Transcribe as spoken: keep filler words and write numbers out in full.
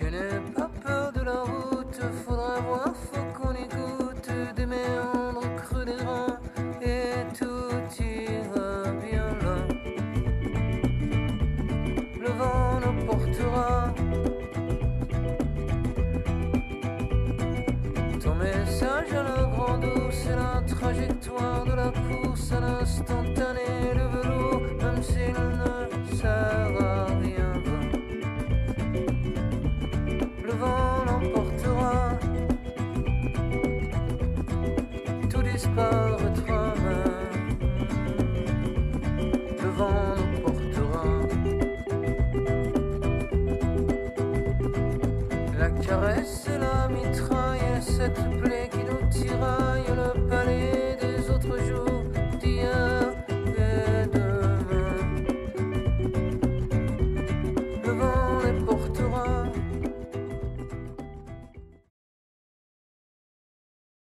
Je n'ai pas peur de la route, faudra voir, faut qu'on écoute des méandres creux des drains et tout ira bien loin. Le vent nous portera. Ton message à la grande douce et la trajectoire de la course à l'instantané, le velours, même s'il ne sert à rien. Le vent l'emportera, tout disparaîtra, le vent l'emportera. La caresse et la mitraille, cette plaie qui nous tiraille, le palais.